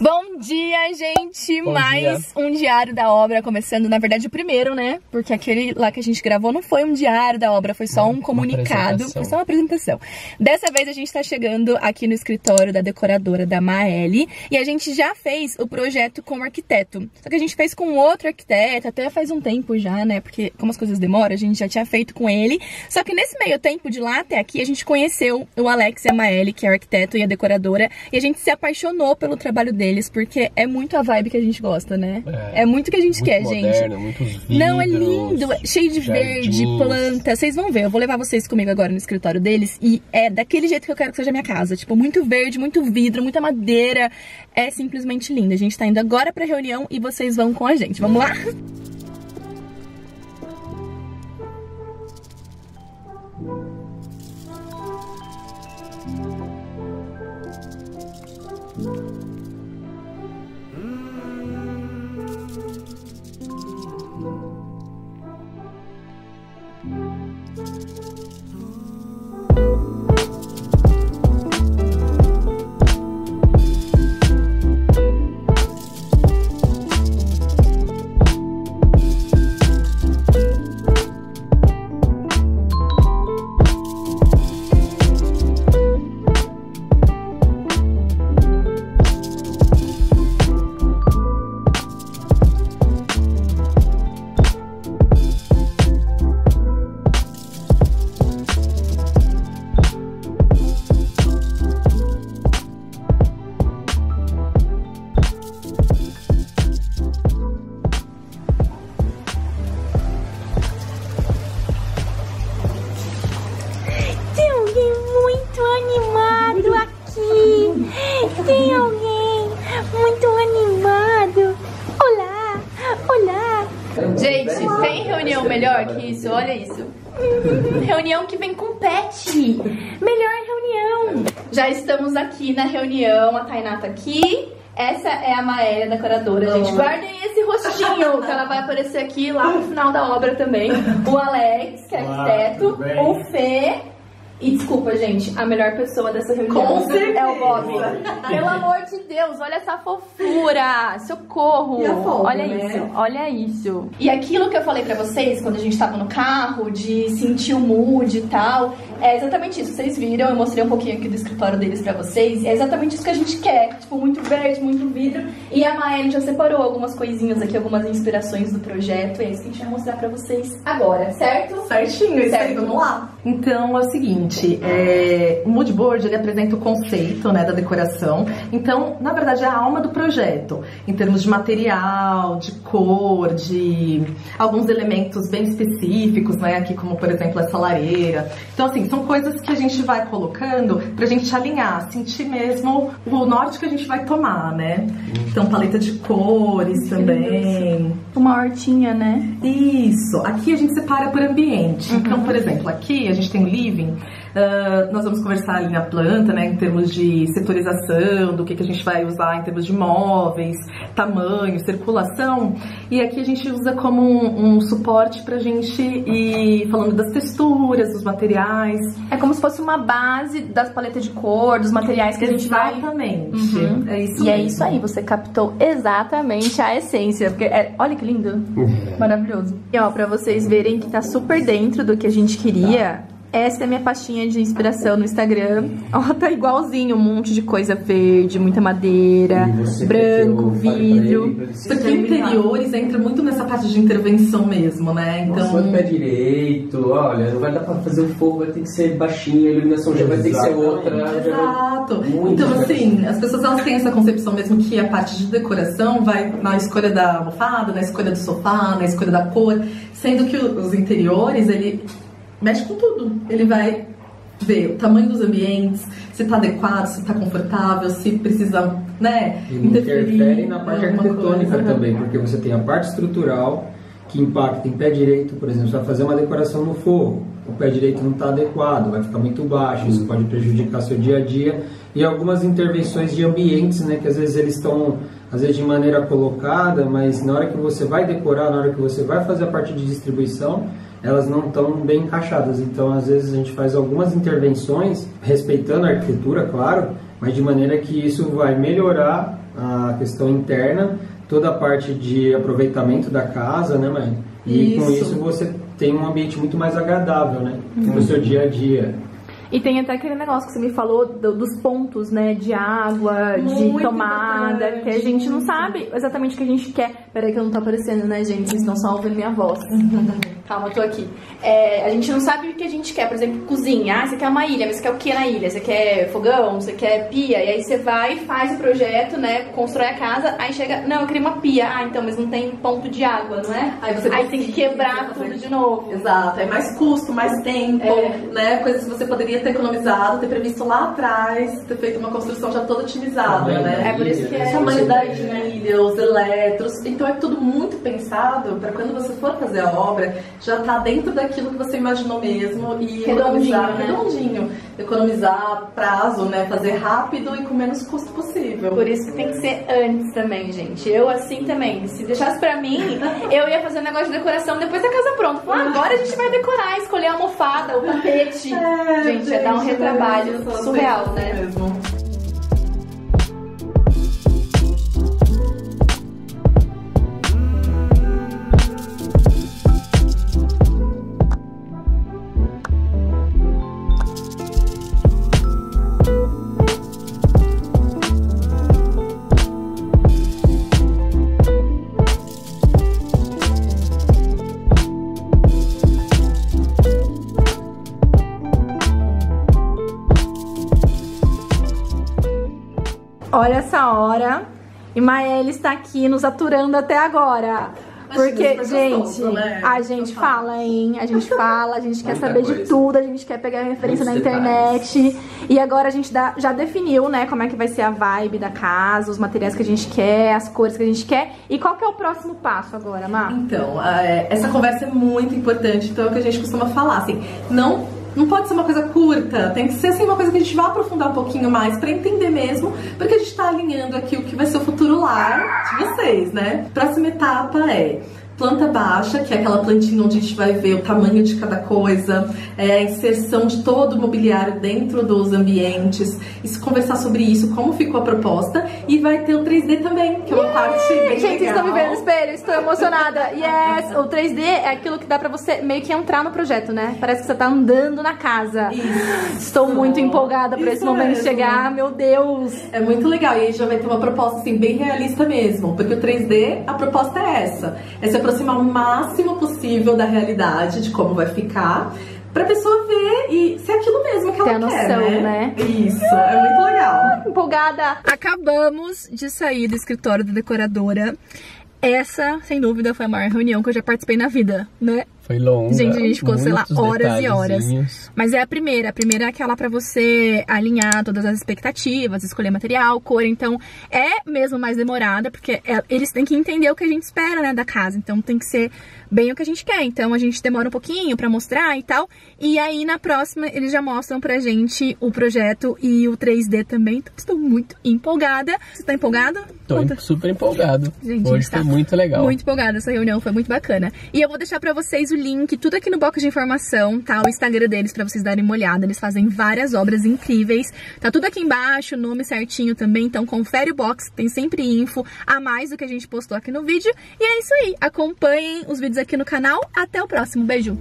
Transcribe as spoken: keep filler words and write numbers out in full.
Bom dia, gente! Bom Mais dia. Um diário da obra começando. Na verdade, o primeiro, né? Porque aquele lá que a gente gravou não foi um diário da obra, foi só uma, um comunicado. Foi só uma apresentação. Dessa vez, a gente tá chegando aqui no escritório da decoradora, da Maelle. E a gente já fez o projeto com o arquiteto. Só que a gente fez com outro arquiteto, até faz um tempo já, né? Porque como as coisas demoram, a gente já tinha feito com ele. Só que nesse meio tempo, de lá até aqui, a gente conheceu o Alex e a Maelle, que é o arquiteto e a decoradora. E a gente se apaixonou pelo trabalho dele. Deles, porque é muito a vibe que a gente gosta, né? É, é muito o que a gente quer, moderno, gente. Vidros, não, é lindo, é cheio de jardins, verde, planta. Vocês vão ver, eu vou levar vocês comigo agora no escritório deles e é daquele jeito que eu quero que seja a minha casa. Tipo, muito verde, muito vidro, muita madeira. É simplesmente lindo. A gente tá indo agora pra reunião e vocês vão com a gente. Vamos lá? Olha isso. Reunião que vem com pet. Melhor reunião. Já estamos aqui na reunião. A Tainá tá aqui. Essa é a Maelle, decoradora. Gente, guardem esse rostinho, que ela vai aparecer aqui lá no final da obra também. O Alex, que é arquiteto. O Fê. E desculpa, gente, a melhor pessoa dessa reunião com certeza é o Bob. Pelo amor de Deus, olha essa fofura. Socorro. E a folga, olha, né? Isso, olha isso. E aquilo que eu falei pra vocês quando a gente tava no carro, de sentir o mood e tal, é exatamente isso. Vocês viram, eu mostrei um pouquinho aqui do escritório deles pra vocês. E é exatamente isso que a gente quer. Tipo, muito verde, muito vidro. E a Maelle já separou algumas coisinhas aqui, algumas inspirações do projeto. E é isso que a gente vai mostrar pra vocês agora, certo? Certinho, certo. Vamos lá. Então é o seguinte. É, o mood board, ele apresenta o conceito, né, da decoração. Então, na verdade, é a alma do projeto, em termos de material, de cor, de alguns elementos bem específicos, né, aqui como, por exemplo, essa lareira. Então, assim, são coisas que a gente vai colocando pra gente alinhar, sentir mesmo o norte que a gente vai tomar, né? Então, paleta de cores também. Uma hortinha, né? Isso. Aqui a gente separa por ambiente. Uhum. Então, por exemplo, aqui a gente tem o living. Uh, nós vamos conversar ali na planta, né, em termos de setorização, do que, que a gente vai usar em termos de móveis, tamanho, circulação. E aqui a gente usa como um, um suporte pra gente ir falando das texturas, dos materiais. É como se fosse uma base das paletas de cor, dos materiais que exatamente. A gente vai... Uhum. É isso. E mesmo. É isso aí, você captou exatamente a essência. Porque é... Olha que lindo, maravilhoso. E ó, pra vocês verem que tá super dentro do que a gente queria... Essa é a minha pastinha de inspiração no Instagram. Ó, tá igualzinho, um monte de coisa verde, muita madeira, branco, vidro. Porque interiores entra muito nessa parte de intervenção mesmo, né? Então... Nossa, o pé direito, olha, não vai dar pra fazer o fogo, vai ter que ser baixinho, a iluminação já vai ter que ser outra. Exato. Então, assim, as pessoas elas têm essa concepção mesmo que a parte de decoração vai na escolha da almofada, na escolha do sofá, na escolha da cor, sendo que os interiores, ele... mexe com tudo. Ele vai ver o tamanho dos ambientes, se tá adequado, se tá confortável, se precisa, né, interferir. Interfere na parte arquitetônica também, porque você tem a parte estrutural que impacta em pé direito, por exemplo, você vai fazer uma decoração no forro, o pé direito não tá adequado, vai ficar muito baixo, isso pode prejudicar seu dia a dia. E algumas intervenções de ambientes, né, que às vezes eles estão... às vezes de maneira colocada, mas na hora que você vai decorar, na hora que você vai fazer a parte de distribuição, elas não estão bem encaixadas. Então, às vezes, a gente faz algumas intervenções, respeitando a arquitetura, claro, mas de maneira que isso vai melhorar a questão interna, toda a parte de aproveitamento da casa, né, mãe? E isso. Com isso você tem um ambiente muito mais agradável, né? Uhum. No seu dia a dia. E tem até aquele negócio que você me falou do, dos pontos, né, de água, muito de tomada, verdade. Que a gente não sabe exatamente o que a gente quer. Peraí que eu não tô aparecendo, né, gente? Vocês estão só ouvindo minha voz. Calma, eu tô aqui. É, a gente não sabe o que a gente quer. Por exemplo, cozinha. Ah, você quer uma ilha, mas você quer o que na ilha? Você quer fogão? Você quer pia? E aí você vai, faz o projeto, né, constrói a casa, aí chega, não, eu queria uma pia. Ah, então, mas não tem ponto de água, não é? Aí você aí tem que quebrar tudo fazer... de novo. Exato. É mais custo, mais tempo, é. Né? Coisas que você poderia ter economizado, ter previsto lá atrás, ter feito uma construção já toda otimizada, ah, né? É por isso que é a humanidade na ilha, os eletros, então é tudo muito pensado para quando você for fazer a obra, já tá dentro daquilo que você imaginou mesmo e redondinho, economizar, né? redondinho, economizar prazo, né? Fazer rápido e com menos custo possível. Por isso que tem que ser antes também, gente. Eu assim também, se deixasse pra mim, eu ia fazer um negócio de decoração depois da casa pronta. Ah, agora a gente vai decorar, escolher a almofada, o tapete. É, gente, gente, é dar um retrabalho surreal, né? Mesmo. Olha essa hora, e Maelle está aqui nos aturando até agora, mas porque, gente, solto, né? a gente fala, hein, a gente fala, a gente quer saber coisa. de tudo, a gente quer pegar referência Muitos na internet, detalhes. E agora a gente dá, já definiu, né, como é que vai ser a vibe da casa, os materiais que a gente quer, as cores que a gente quer, e qual que é o próximo passo agora, Má? Então, essa conversa é muito importante, então é o que a gente costuma falar, assim, não... Não pode ser uma coisa curta, tem que ser assim, uma coisa que a gente vai aprofundar um pouquinho mais pra entender mesmo, porque a gente tá alinhando aqui o que vai ser o futuro lar de vocês, né? Próxima etapa é planta baixa, que é aquela plantinha onde a gente vai ver o tamanho de cada coisa, é, a inserção de todo o mobiliário dentro dos ambientes, e se conversar sobre isso, como ficou a proposta, e vai ter o três D também, que é uma yeah! parte bem Gente, legal. Vocês estão me vendo no espelho, estou emocionada. Yes! O três D é aquilo que dá pra você meio que entrar no projeto, né? Parece que você tá andando na casa. Isso. Estou muito empolgada pra isso esse momento mesmo. chegar, meu Deus! É muito legal, e aí já vai ter uma proposta assim, bem realista mesmo, porque o três D, a proposta é essa. Essa aproximar o máximo possível da realidade, de como vai ficar, pra pessoa ver e ser aquilo mesmo que ela quer, né? Isso, é muito legal. Empolgada! Acabamos de sair do escritório da decoradora. Essa, sem dúvida, foi a maior reunião que eu já participei na vida, né? Foi longa. Gente, a gente ficou, sei lá, horas e horas. Mas é a primeira. A primeira é aquela pra você alinhar todas as expectativas, escolher material, cor. Então, é mesmo mais demorada, porque é, eles têm que entender o que a gente espera, né, da casa. Então, tem que ser bem o que a gente quer. Então, a gente demora um pouquinho pra mostrar e tal. E aí, na próxima, eles já mostram pra gente o projeto e o três D também. Então, estou muito empolgada. Você tá empolgada? Tô em, super empolgado. Gente, Hoje foi tá muito legal. Muito empolgada. Essa reunião foi muito bacana. E eu vou deixar pra vocês o link, tudo aqui no box de informação, tá? O Instagram deles, pra vocês darem uma olhada. Eles fazem várias obras incríveis. Tá tudo aqui embaixo, o nome certinho também. Então, confere o box, tem sempre info a mais do que a gente postou aqui no vídeo. E é isso aí. Acompanhem os vídeos aqui no canal. Até o próximo. Beijo!